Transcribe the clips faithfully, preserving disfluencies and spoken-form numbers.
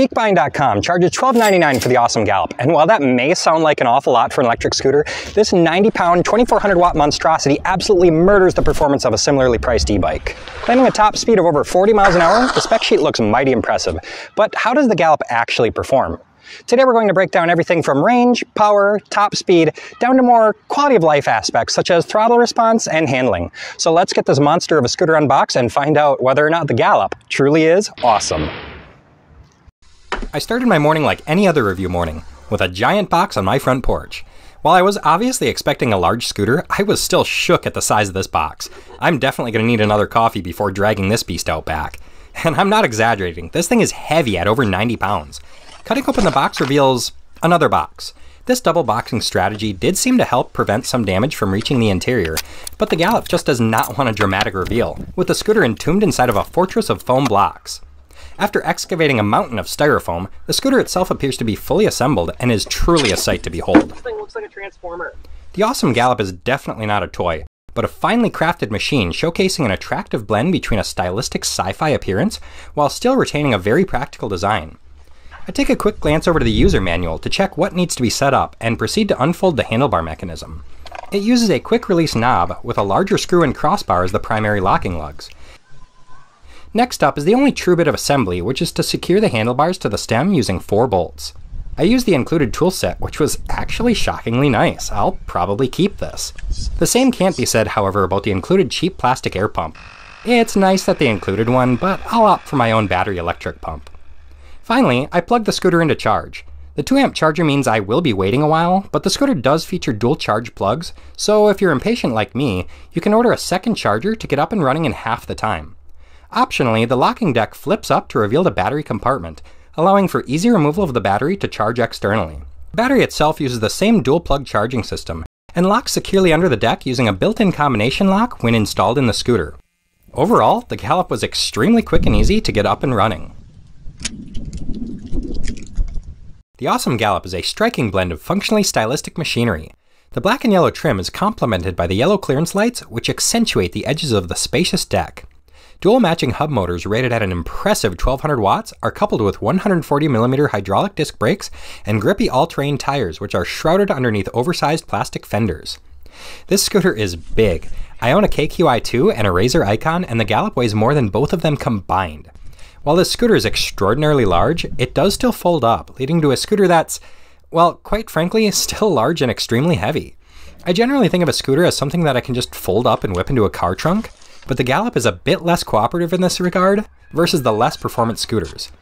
Geekbuying dot com charges twelve ninety-nine for the Ausom Gallop, and while that may sound like an awful lot for an electric scooter, this ninety pound, twenty-four hundred watt monstrosity absolutely murders the performance of a similarly priced e-bike. Claiming a top speed of over forty miles an hour, the spec sheet looks mighty impressive. But how does the Gallop actually perform? Today we're going to break down everything from range, power, top speed, down to more quality of life aspects such as throttle response and handling. So let's get this monster of a scooter unboxed and find out whether or not the Gallop truly is awesome. I started my morning like any other review morning, with a giant box on my front porch. While I was obviously expecting a large scooter, I was still shook at the size of this box. I'm definitely going to need another coffee before dragging this beast out back. And I'm not exaggerating, this thing is heavy at over ninety pounds. Cutting open the box reveals another box. This double boxing strategy did seem to help prevent some damage from reaching the interior, but the Gallop just does not want a dramatic reveal, with the scooter entombed inside of a fortress of foam blocks. After excavating a mountain of styrofoam, the scooter itself appears to be fully assembled and is truly a sight to behold. This thing looks like a transformer. The Ausom Gallop is definitely not a toy, but a finely crafted machine showcasing an attractive blend between a stylistic sci-fi appearance while still retaining a very practical design. I take a quick glance over to the user manual to check what needs to be set up and proceed to unfold the handlebar mechanism. It uses a quick release knob with a larger screw and crossbar as the primary locking lugs. Next up is the only true bit of assembly, which is to secure the handlebars to the stem using four bolts. I used the included tool set, which was actually shockingly nice. I'll probably keep this. The same can't be said, however, about the included cheap plastic air pump. It's nice that they included one, but I'll opt for my own battery electric pump. Finally, I plug the scooter into charge. The two amp charger means I will be waiting a while, but the scooter does feature dual charge plugs, so if you're impatient like me, you can order a second charger to get up and running in half the time. Optionally, the locking deck flips up to reveal the battery compartment, allowing for easy removal of the battery to charge externally. The battery itself uses the same dual plug charging system, and locks securely under the deck using a built-in combination lock when installed in the scooter. Overall, the Gallop was extremely quick and easy to get up and running. The Ausom Gallop is a striking blend of functionally stylistic machinery. The black and yellow trim is complemented by the yellow clearance lights, which accentuate the edges of the spacious deck. Dual matching hub motors rated at an impressive twelve hundred watts are coupled with one hundred forty millimeter hydraulic disc brakes and grippy all-terrain tires, which are shrouded underneath oversized plastic fenders. This scooter is big. I own a K Q i two and a Razor Icon, and the Gallop weighs more than both of them combined. While this scooter is extraordinarily large, it does still fold up, leading to a scooter that's, well, quite frankly, still large and extremely heavy. I generally think of a scooter as something that I can just fold up and whip into a car trunk, but the Gallop is a bit less cooperative in this regard versus the less performance scooters.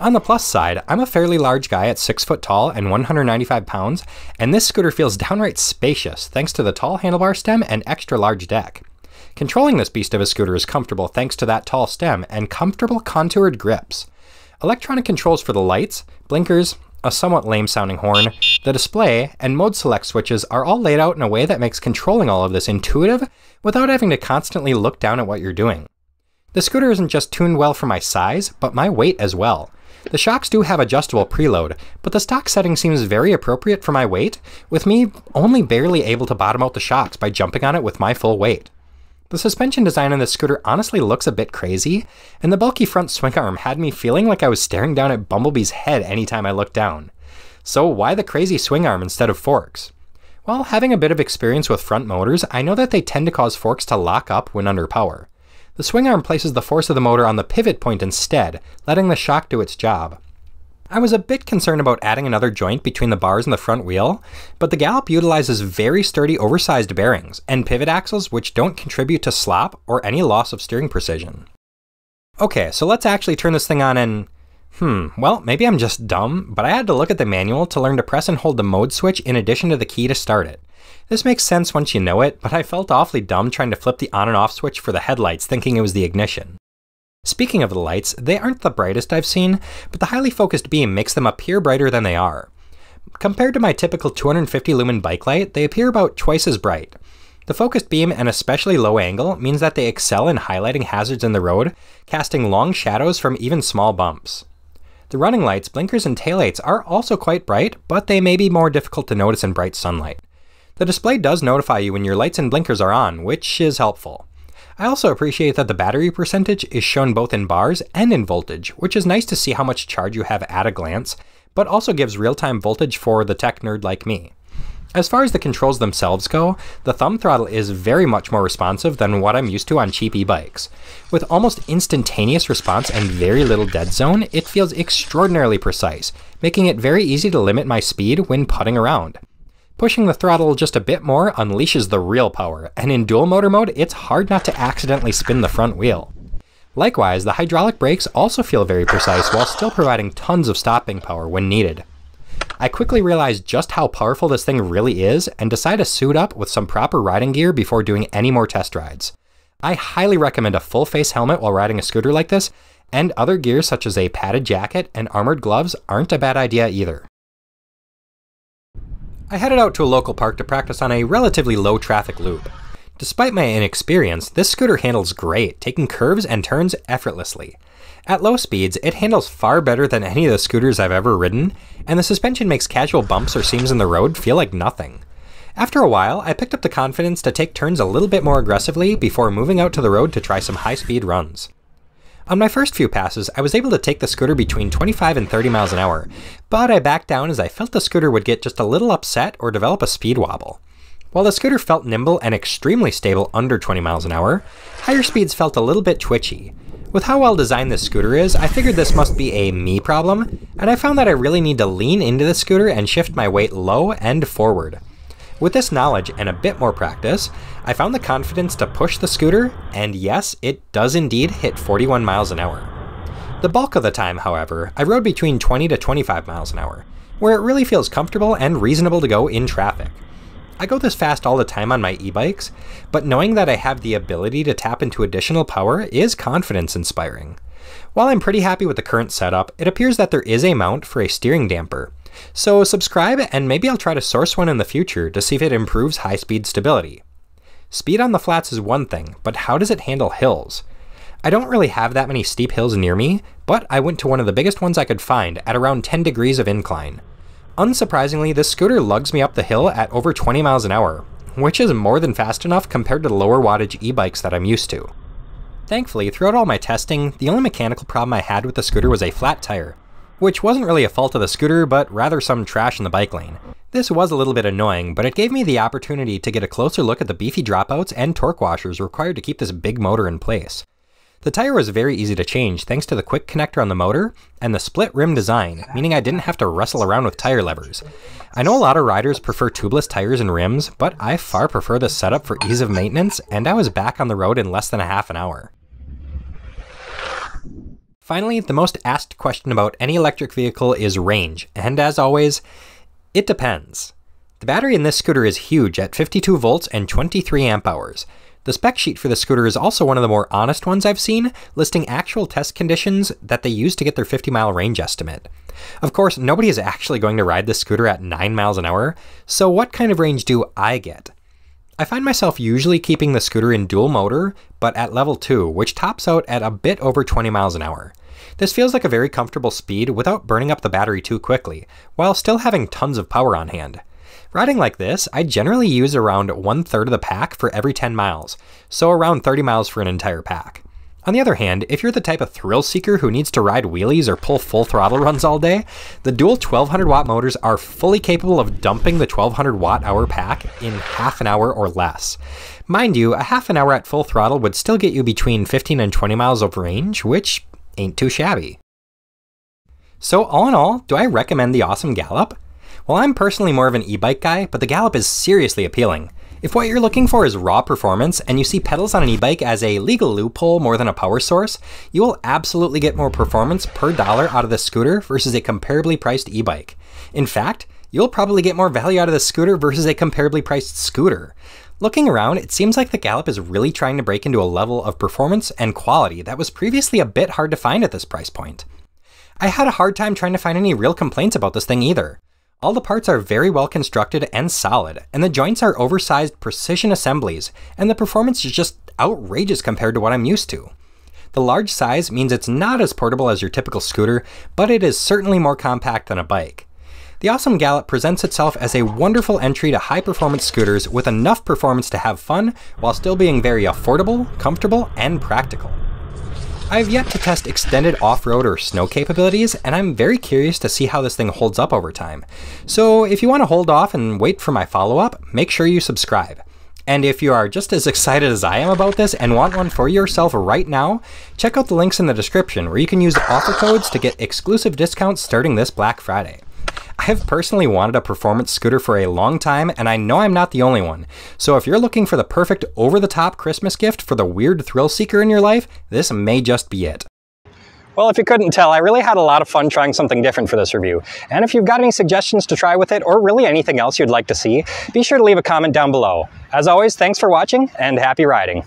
On the plus side, I'm a fairly large guy at six foot tall and one hundred ninety-five pounds, and this scooter feels downright spacious thanks to the tall handlebar stem and extra large deck. Controlling this beast of a scooter is comfortable thanks to that tall stem and comfortable contoured grips. Electronic controls for the lights, blinkers, a somewhat lame sounding horn, the display, and mode select switches are all laid out in a way that makes controlling all of this intuitive without having to constantly look down at what you're doing. The scooter isn't just tuned well for my size, but my weight as well. The shocks do have adjustable preload, but the stock setting seems very appropriate for my weight, with me only barely able to bottom out the shocks by jumping on it with my full weight. The suspension design on this scooter honestly looks a bit crazy, and the bulky front swing arm had me feeling like I was staring down at Bumblebee's head anytime I looked down. So why the crazy swing arm instead of forks? Well, having a bit of experience with front motors, I know that they tend to cause forks to lock up when under power. The swing arm places the force of the motor on the pivot point instead, letting the shock do its job. I was a bit concerned about adding another joint between the bars and the front wheel, but the Gallop utilizes very sturdy oversized bearings and pivot axles which don't contribute to slop or any loss of steering precision. Okay, so let's actually turn this thing on and... Hmm, well, maybe I'm just dumb, but I had to look at the manual to learn to press and hold the mode switch in addition to the key to start it. This makes sense once you know it, but I felt awfully dumb trying to flip the on and off switch for the headlights thinking it was the ignition. Speaking of the lights, they aren't the brightest I've seen, but the highly focused beam makes them appear brighter than they are. Compared to my typical two hundred fifty lumen bike light, they appear about twice as bright. The focused beam, and especially low angle, means that they excel in highlighting hazards in the road, casting long shadows from even small bumps. The running lights, blinkers, and taillights are also quite bright, but they may be more difficult to notice in bright sunlight. The display does notify you when your lights and blinkers are on, which is helpful. I also appreciate that the battery percentage is shown both in bars and in voltage, which is nice to see how much charge you have at a glance, but also gives real-time voltage for the tech nerd like me. As far as the controls themselves go, the thumb throttle is very much more responsive than what I'm used to on cheap e-bikes. With almost instantaneous response and very little dead zone, it feels extraordinarily precise, making it very easy to limit my speed when putting around. Pushing the throttle just a bit more unleashes the real power, and in dual motor mode, it's hard not to accidentally spin the front wheel. Likewise, the hydraulic brakes also feel very precise while still providing tons of stopping power when needed. I quickly realized just how powerful this thing really is and decided to suit up with some proper riding gear before doing any more test rides. I highly recommend a full face helmet while riding a scooter like this, and other gear such as a padded jacket and armored gloves aren't a bad idea either. I headed out to a local park to practice on a relatively low traffic loop. Despite my inexperience, this scooter handles great, taking curves and turns effortlessly. At low speeds, it handles far better than any of the scooters I've ever ridden, and the suspension makes casual bumps or seams in the road feel like nothing. After a while, I picked up the confidence to take turns a little bit more aggressively before moving out to the road to try some high-speed runs. On my first few passes, I was able to take the scooter between twenty-five and thirty miles an hour, but I backed down as I felt the scooter would get just a little upset or develop a speed wobble. While the scooter felt nimble and extremely stable under twenty miles an hour, higher speeds felt a little bit twitchy. With how well designed this scooter is, I figured this must be a me problem, and I found that I really need to lean into the scooter and shift my weight low and forward. With this knowledge and a bit more practice, I found the confidence to push the scooter, and yes, it does indeed hit forty-one miles an hour. The bulk of the time, however, I rode between twenty to twenty-five miles an hour, where it really feels comfortable and reasonable to go in traffic. I go this fast all the time on my e-bikes, but knowing that I have the ability to tap into additional power is confidence-inspiring. While I'm pretty happy with the current setup, it appears that there is a mount for a steering damper. So subscribe, and maybe I'll try to source one in the future to see if it improves high-speed stability. Speed on the flats is one thing, but how does it handle hills? I don't really have that many steep hills near me, but I went to one of the biggest ones I could find at around ten degrees of incline. Unsurprisingly, this scooter lugs me up the hill at over twenty miles an hour, which is more than fast enough compared to the lower wattage e-bikes that I'm used to. Thankfully, throughout all my testing, the only mechanical problem I had with the scooter was a flat tire, which wasn't really a fault of the scooter, but rather some trash in the bike lane. This was a little bit annoying, but it gave me the opportunity to get a closer look at the beefy dropouts and torque washers required to keep this big motor in place. The tire was very easy to change thanks to the quick connector on the motor and the split rim design, meaning I didn't have to wrestle around with tire levers. I know a lot of riders prefer tubeless tires and rims, but I far prefer this setup for ease of maintenance, and I was back on the road in less than a half an hour. Finally, the most asked question about any electric vehicle is range, and as always, it depends. The battery in this scooter is huge at fifty-two volts and twenty-three amp hours. The spec sheet for the scooter is also one of the more honest ones I've seen, listing actual test conditions that they used to get their fifty mile range estimate. Of course, nobody is actually going to ride this scooter at nine miles an hour, so what kind of range do I get? I find myself usually keeping the scooter in dual motor, but at level two, which tops out at a bit over twenty miles an hour. This feels like a very comfortable speed without burning up the battery too quickly, while still having tons of power on hand. Riding like this, I generally use around one third of the pack for every ten miles, so around thirty miles for an entire pack. On the other hand, if you're the type of thrill seeker who needs to ride wheelies or pull full throttle runs all day, the dual twelve hundred watt motors are fully capable of dumping the twelve hundred watt hour pack in half an hour or less. Mind you, a half an hour at full throttle would still get you between fifteen and twenty miles of range, which ain't too shabby. So all in all, do I recommend the Ausom Gallop? Well, I'm personally more of an e-bike guy, but the Gallop is seriously appealing. If what you're looking for is raw performance and you see pedals on an e-bike as a legal loophole more than a power source, you will absolutely get more performance per dollar out of the scooter versus a comparably priced e-bike. In fact, you'll probably get more value out of the scooter versus a comparably priced scooter. Looking around, it seems like the Gallop is really trying to break into a level of performance and quality that was previously a bit hard to find at this price point. I had a hard time trying to find any real complaints about this thing either. All the parts are very well constructed and solid, and the joints are oversized precision assemblies, and the performance is just outrageous compared to what I'm used to. The large size means it's not as portable as your typical scooter, but it is certainly more compact than a bike. The Ausom Gallop presents itself as a wonderful entry to high-performance scooters with enough performance to have fun while still being very affordable, comfortable, and practical. I have yet to test extended off-road or snow capabilities, and I'm very curious to see how this thing holds up over time. So if you want to hold off and wait for my follow-up, make sure you subscribe. And if you are just as excited as I am about this and want one for yourself right now, check out the links in the description where you can use offer codes to get exclusive discounts starting this Black Friday. I have personally wanted a performance scooter for a long time, and I know I'm not the only one. So if you're looking for the perfect over-the-top Christmas gift for the weird thrill seeker in your life, this may just be it. Well, if you couldn't tell, I really had a lot of fun trying something different for this review. And if you've got any suggestions to try with it, or really anything else you'd like to see, be sure to leave a comment down below. As always, thanks for watching, and happy riding.